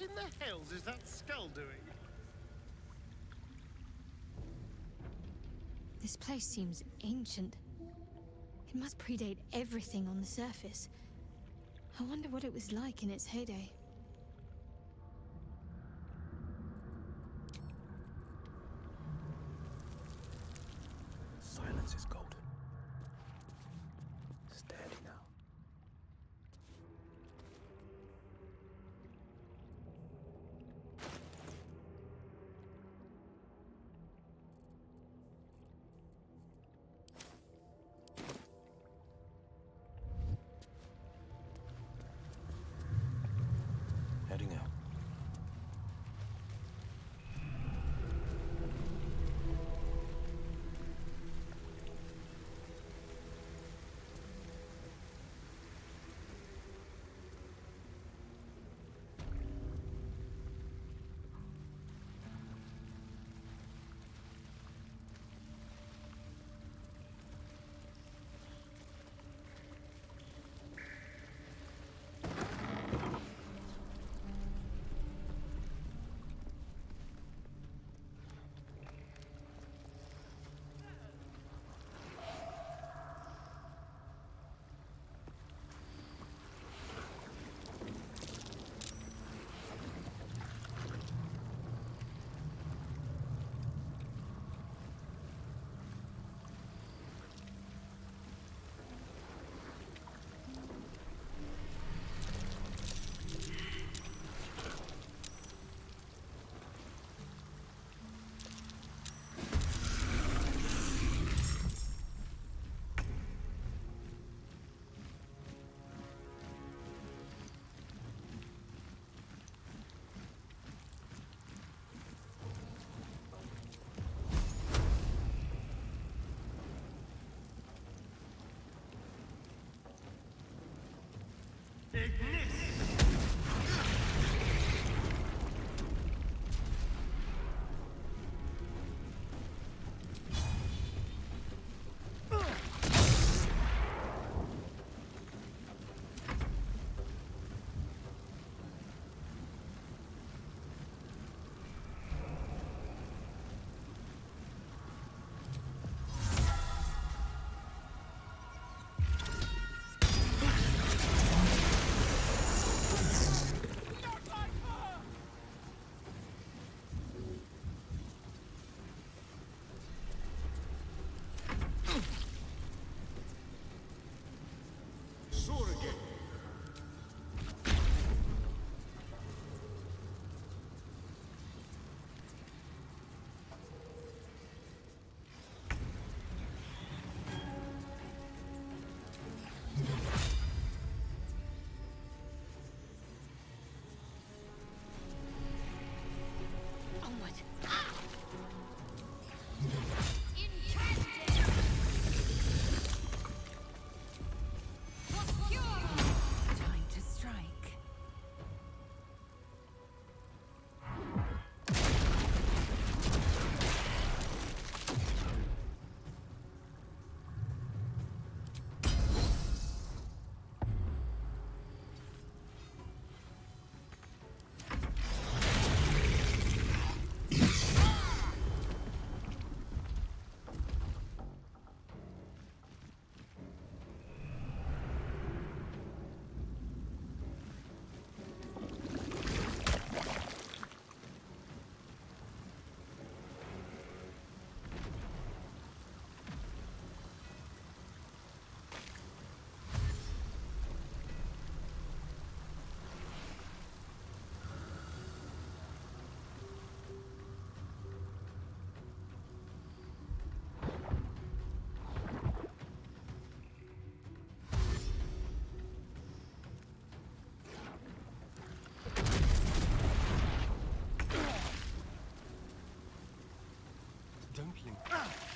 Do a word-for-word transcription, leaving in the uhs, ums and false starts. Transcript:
What in the hells is that skull doing? This place seems ancient. It must predate everything on the surface. I wonder what it was like in its heyday. Silence is golden. Steady now. Heading out. Ignis! Dumpling. Ah!